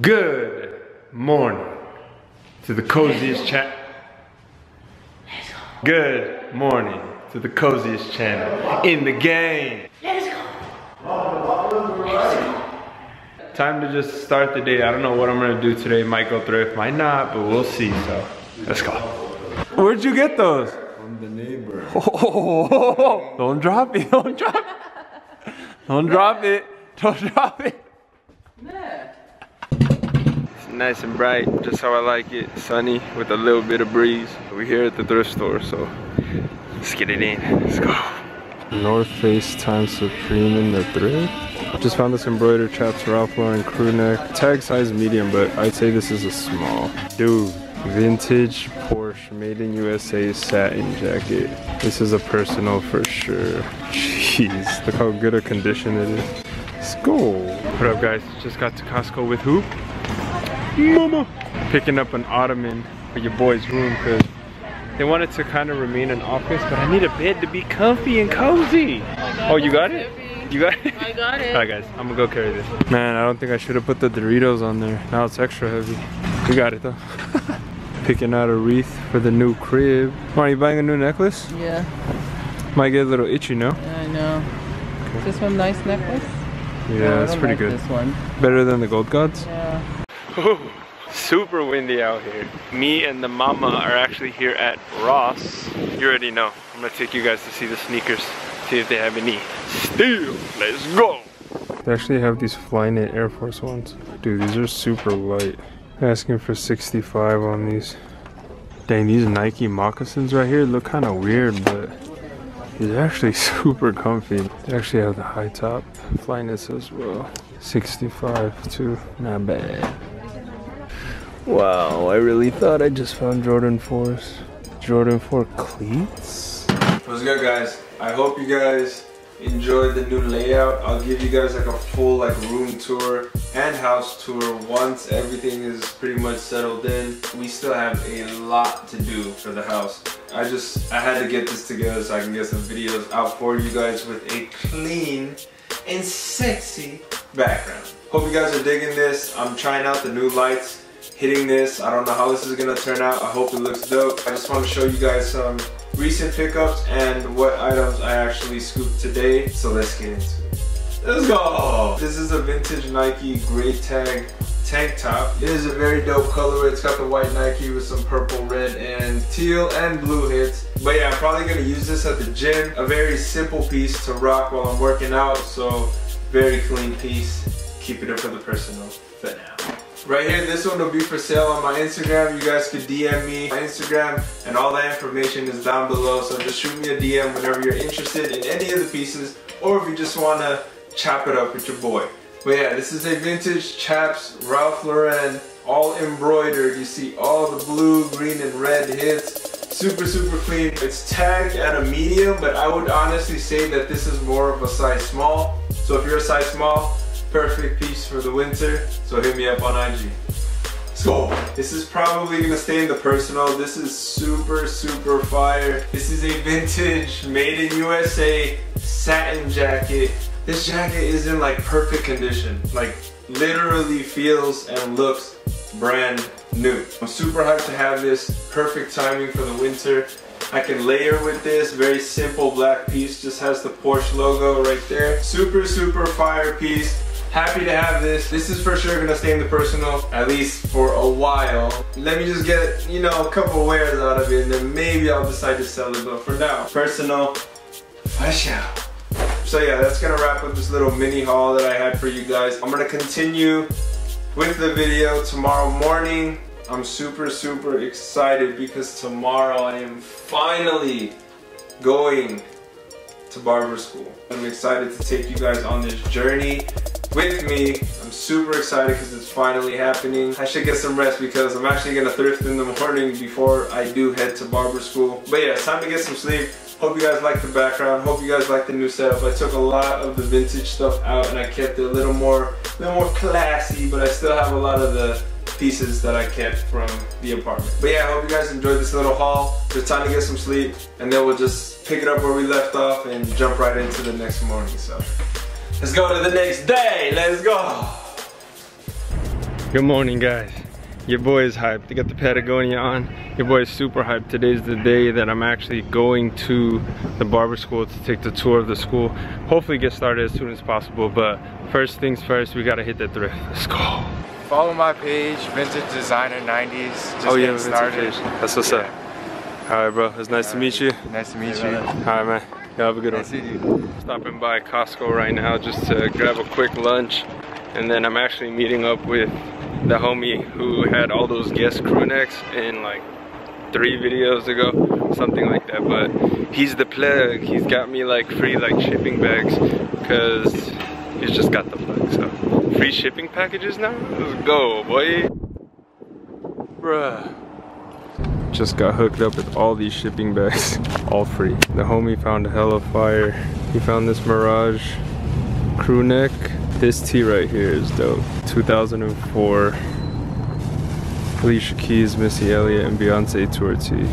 Good morning to the coziest chat. Good morning to the coziest channel in the game. Let's go. Let's go. Time to just start the day. I don't know what I'm gonna do today. Might go thrift, might not, but we'll see. So let's go. Where'd you get those? From the neighbor. Oh, don't drop it. Don't drop it. Don't drop it. Don't drop it. Nice and bright, just how I like it. Sunny with a little bit of breeze. We're here at the thrift store, so let's get it in. Let's go. Northface times Supreme in the thrift. Just found this embroidered chaps, Ralph Lauren crew neck. Tag size medium, but I'd say this is a small. Dude, vintage Porsche made in USA satin jacket. This is a personal for sure. Jeez, look how good a condition it is. Let's go. What up, guys? Just got to Costco with who? Mama. Picking up an ottoman for your boy's room because they wanted to kind of remain in office, but I need a bed to be comfy and cozy. Oh, you got it? You got it? I got it. Alright guys, I'm gonna go carry this. Man, I don't think I should have put the Doritos on there. Now it's extra heavy. We got it though. Picking out a wreath for the new crib. Oh, are you buying a new necklace? Yeah. Might get a little itchy, no? Yeah, I know. Okay. Is this one nice necklace? Yeah, no, that's pretty good. This one. Better than the Gold Gods? Yeah. Ooh, super windy out here. Me and the mama are actually here at Ross. You already know. I'm gonna take you guys to see the sneakers, see if they have any steel. Let's go. They actually have these Flyknit Air Force ones. Dude, these are super light. Asking for 65 on these. Dang, these Nike moccasins right here look kind of weird, but these are actually super comfy. They actually have the high top Flyknits as well. 65 too. Not bad. Wow, I really thought I just found Jordan 4's. Jordan 4 cleats? What's good, guys? I hope you guys enjoyed the new layout. I'll give you guys like a full like room tour and house tour once everything is pretty much settled in. We still have a lot to do for the house. I had to get this together so I can get some videos out for you guys with a clean and sexy background. Hope you guys are digging this. I'm trying out the new lights. Hitting this. I don't know how this is gonna turn out. I hope it looks dope. I just want to show you guys some recent pickups and what items I actually scooped today. So let's get into it. Let's go! This is a vintage Nike gray tag tank top. It is a very dope colorway. It's got the white Nike with some purple, red, and teal and blue hits. But yeah, I'm probably gonna use this at the gym. A very simple piece to rock while I'm working out. So very clean piece. Keep it up for the personal for now. Right here, this one will be for sale on my Instagram. You guys could DM me my Instagram, and all that information is down below. So just shoot me a DM whenever you're interested in any of the pieces, or if you just want to chop it up with your boy. But yeah, this is a vintage chaps Ralph Lauren, all embroidered. You see all the blue, green, and red hits. Super, super clean. It's tagged at a medium, but I would honestly say that this is more of a size small. So if you're a size small, perfect piece for the winter, so hit me up on IG. So, this is probably gonna stay in the personal. This is super, super fire. This is a vintage, made in USA satin jacket. This jacket is in like perfect condition. Like literally feels and looks brand new. I'm super hyped to have this. Perfect timing for the winter. I can layer with this very simple black piece. Just has the Porsche logo right there. Super, super fire piece. Happy to have this. This is for sure gonna stay in the personal, at least for a while. Let me just get, you know, a couple wears out of it, and then maybe I'll decide to sell it, but for now, personal, for sure. So yeah, that's gonna wrap up this little mini haul that I had for you guys. I'm gonna continue with the video tomorrow morning. I'm super, super excited because tomorrow I am finally going to barber school. I'm excited to take you guys on this journey with me. I'm super excited because it's finally happening. I should get some rest because I'm actually gonna thrift in the morning before I do head to barber school. But yeah, it's time to get some sleep. Hope you guys like the background. Hope you guys like the new setup. I took a lot of the vintage stuff out and I kept it a little more classy, but I still have a lot of the pieces that I kept from the apartment. But yeah, I hope you guys enjoyed this little haul. It's time to get some sleep, and then we'll just pick it up where we left off and jump right into the next morning. So let's go to the next day. Let's go. Good morning, guys. Your boy is hyped. I got the Patagonia on. Your boy is super hyped. Today's the day that I'm actually going to the barber school to take the tour of the school. Hopefully get started as soon as possible, but first things first, we gotta hit the thrift. Let's go. Follow my page, Vintage Designer 90s. Just oh yeah, Vintage started. That's what's up. All right, bro. It's nice to meet you. Nice to meet you. All right, man. Y'all have a good one. Stopping by Costco right now just to grab a quick lunch. And then I'm actually meeting up with the homie who had all those guest crew necks in like 3 videos ago, something like that. But he's the plug. He's got me like free like shipping bags because he's just got the plug. So free shipping packages now? Let's go, boy. Bruh. Just got hooked up with all these shipping bags, all free. The homie found a hella fire. He found this Mirage crew neck. This tee right here is dope. 2004 Felicia Keys, Missy Elliott, and Beyonce tour tee.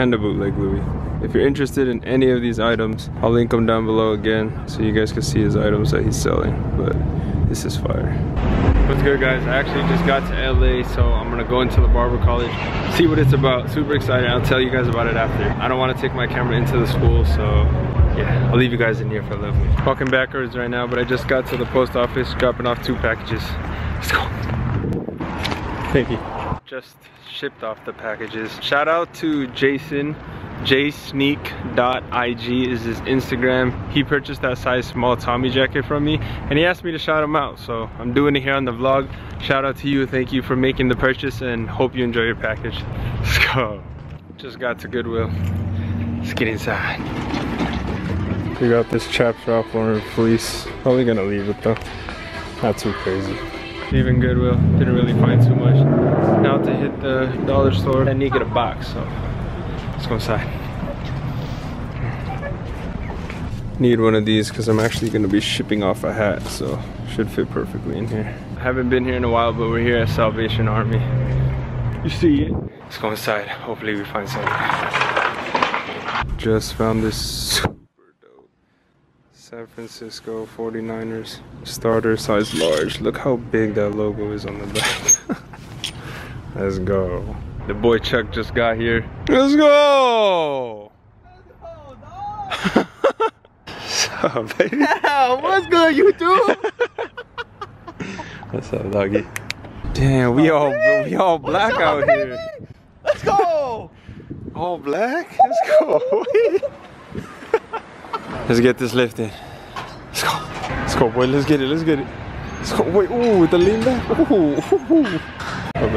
And a bootleg Louis. If you're interested in any of these items, I'll link them down below again so you guys can see his items that he's selling. But this is fire. What's good, guys? I actually just got to LA, so I'm gonna go into the barber college, see what it's about. Super excited. I'll tell you guys about it after. I don't want to take my camera into the school, so yeah, I'll leave you guys in here for a little bit. Walking backwards right now, but I just got to the post office, dropping off 2 packages. Let's go. Thank you. Just shipped off the packages. Shout out to Jason Jsneak.ig is his Instagram. He purchased that size small Tommy jacket from me, and he asked me to shout him out, so I'm doing it here on the vlog. Shout out to you. Thank you for making the purchase, and hope you enjoy your package. Let's go. Just got to Goodwill. Let's get inside. We got this Chaps Ralph Lauren fleece. Probably gonna leave it though. Not too crazy. Leaving Goodwill. Didn't really find too much. Now to hit the dollar store. I need to get a box, so let's go inside. Need one of these because I'm actually gonna be shipping off a hat, so should fit perfectly in here. I haven't been here in a while, but we're here at Salvation Army. You see it? Let's go inside. Hopefully we find something. Just found this San Francisco 49ers starter size large. Look how big that logo is on the back. Let's go. The boy Chuck just got here. Let's go! Let's go, dog! What's up, baby? Yeah, what's good, YouTube? What's up, doggy? Damn, we all black up, out baby? Here. Let's go! All black? Let's go. Let's get this lifted. Let's go. Let's go, boy. Let's get it. Let's get it. Let's go. Wait. Ooh, the lean back. Ooh. Hold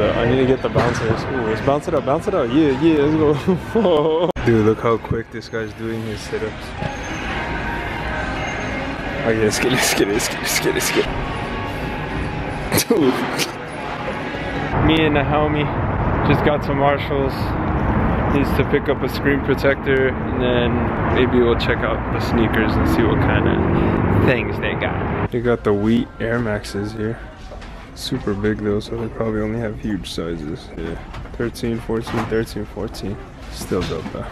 up. I need to get the bouncers. Ooh, let's bounce it up. Bounce it out. Yeah, yeah. Let's go. Dude, look how quick this guy's doing his sit-ups. Oh yeah, let's get it. Let's get it. Let's get it. Let's get it. Let's get it. Dude. Me and the homie just got to Marshalls. Needs to pick up a screen protector, and then maybe we'll check out the sneakers and see what kind of things they got. They got the wheat Air Maxes here. Super big though, so they probably only have huge sizes. Yeah, 13, 14, 13, 14. Still dope though.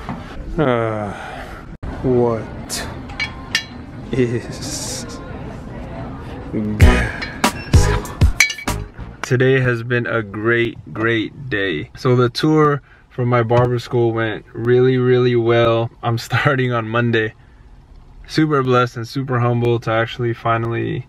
What is good? Today has been a great day. So the tour from my barber school went really well. I'm starting on Monday. Super blessed and super humble to actually finally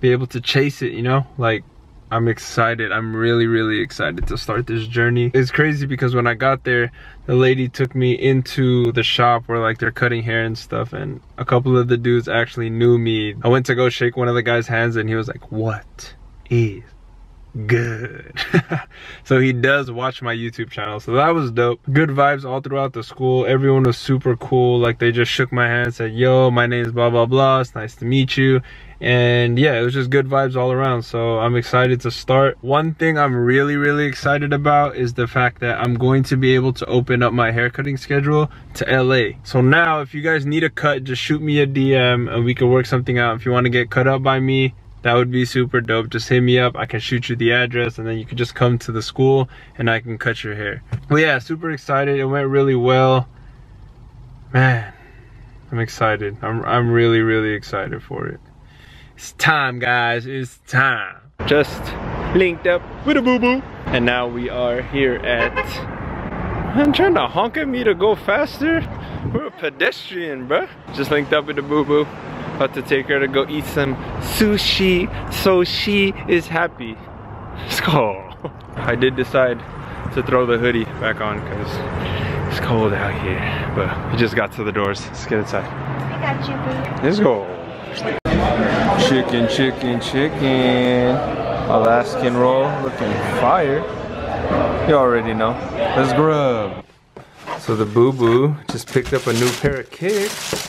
be able to chase it, you know? Like, I'm excited. I'm really excited to start this journey. It's crazy because when I got there, the lady took me into the shop where like they're cutting hair and stuff, and a couple of the dudes actually knew me. I went to go shake one of the guy's hands and he was like, "What is good?" So he does watch my YouTube channel, so that was dope. Good vibes all throughout the school. Everyone was super cool. Like, they just shook my hand, said, "Yo, my name's blah blah blah, it's nice to meet you." And yeah, it was just good vibes all around, so I'm excited to start. One thing I'm really excited about is the fact that I'm going to be able to open up my haircutting schedule to LA. So now if you guys need a cut, just shoot me a DM and we can work something out. If you want to get cut up by me, that would be super dope. Just hit me up. I can shoot you the address, and then you can just come to the school and I can cut your hair. But yeah, super excited. It went really well. Man, I'm excited. I'm really excited for it. It's time, guys. It's time. Just linked up with a boo-boo. And now we are here at... I'm trying to honk at me to go faster. We're a pedestrian, bruh. Just linked up with the boo-boo. About to take her to go eat some sushi, so she is happy. Let's go. I did decide to throw the hoodie back on because it's cold out here. But we just got to the doors. Let's get inside. I got you, boo. Let's go. Chicken, chicken, chicken. Alaskan roll looking fire. You already know. Let's grub. So the boo-boo just picked up a new pair of kicks.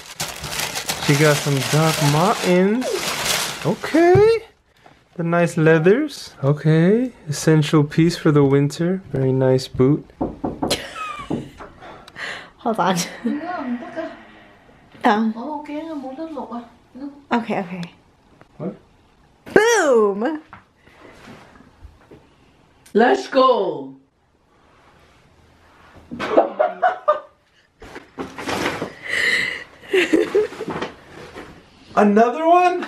She got some Doc Martens. Okay. The nice leathers. Okay. Essential piece for the winter. Very nice boot. Hold on. Okay, okay. What? Boom! Let's go! Another one?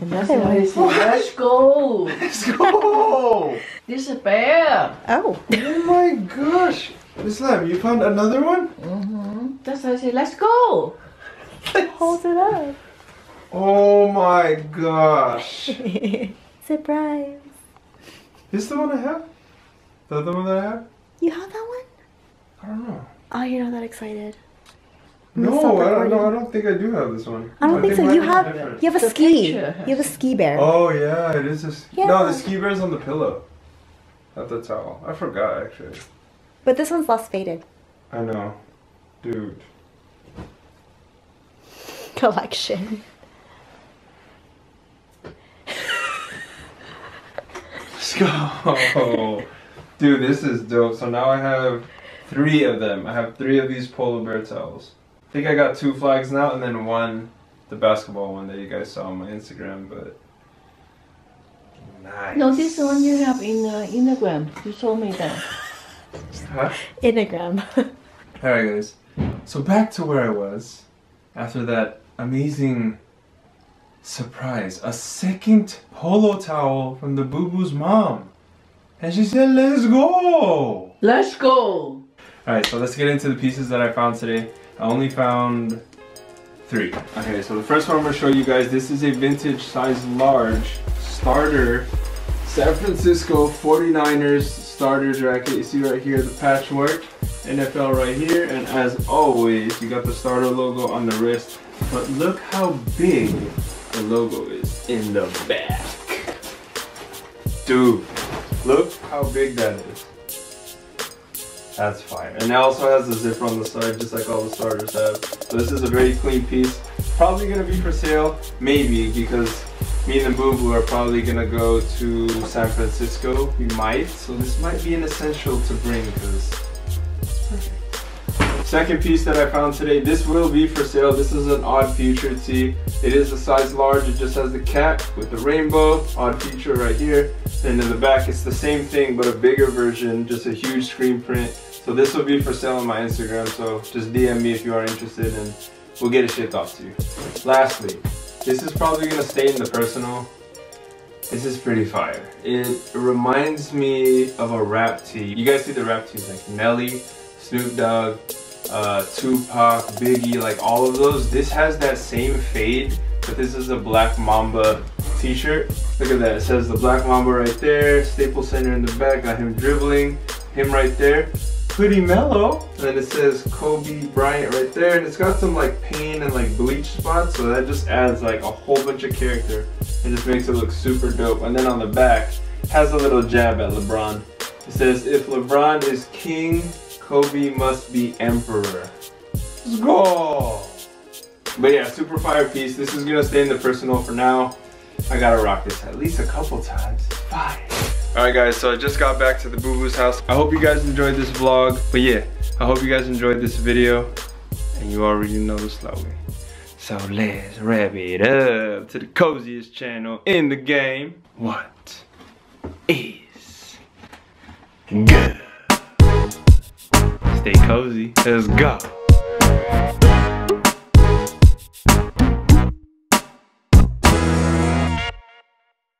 Another one. Let's go! Let's go! This is bad! Oh! Oh my gosh! Islam, you found another one? Mm-hmm. That's why I said, let's go! Hold it up! Oh my gosh! Surprise! This is the one I have? The other one that I have? You have that one? I don't know. Oh, you're not that excited. No, I don't know. I don't think I do have this one. I don't think so. You have a ski. You have a ski bear. Oh yeah, it is a ski. Yeah. No, the ski bear's on the pillow. Not the towel. I forgot actually. But this one's less faded. I know. Dude. Collection. Let's go. Dude, this is dope. So now I have three of them. I have three of these polar bear towels. I think I got two flags now and then one, the basketball one that you guys saw on my Instagram, but nice. No, this one you have in Instagram. You told me that. Huh? Instagram. Alright guys, so back to where I was after that amazing surprise, a second polo towel from the boo-boo's mom. And she said, let's go! Let's go! Alright, so let's get into the pieces that I found today. I only found three. Okay, so the first one I'm going to show you guys, this is a vintage size large starter, San Francisco 49ers starter jacket. You see right here the patchwork, NFL right here, and as always, you got the starter logo on the wrist. But look how big the logo is in the back. Dude, look how big that is. That's fire. And it also has a zipper on the side, just like all the starters have. So this is a very clean piece. Probably gonna be for sale, maybe, because me and the boo-boo are probably gonna go to San Francisco. We might, so this might be an essential to bring because it's perfect. Second piece that I found today, this will be for sale. This is an Odd Future tee. It is a size large, it just has the cap with the rainbow, Odd Future right here. And in the back, it's the same thing, but a bigger version, just a huge screen print. So this will be for sale on my Instagram, so just DM me if you are interested and we'll get it shipped off to you. Lastly, this is probably gonna stay in the personal. This is pretty fire. It reminds me of a rap tee. You guys see the rap tees like Nelly, Snoop Dogg, Tupac, Biggie, like all of those. This has that same fade, but this is a Black Mamba t-shirt. Look at that, it says the Black Mamba right there, Staples Center in the back, got him dribbling, him right there, pretty mellow. And then it says Kobe Bryant right there, and it's got some like paint and like bleach spots, so that just adds like a whole bunch of character and just makes it look super dope. And then on the back, has a little jab at LeBron. It says, if LeBron is king, Kobe must be emperor. Let's go! But yeah, super fire piece. This is gonna stay in the personal for now. I gotta rock this at least a couple times. Bye. Alright guys, so I just got back to the boo-boo's house. I hope you guys enjoyed this vlog. But yeah, I hope you guys enjoyed this video. And you already know the slow way. So let's wrap it up to the coziest channel in the game. What is good? Stay cozy. Let's go.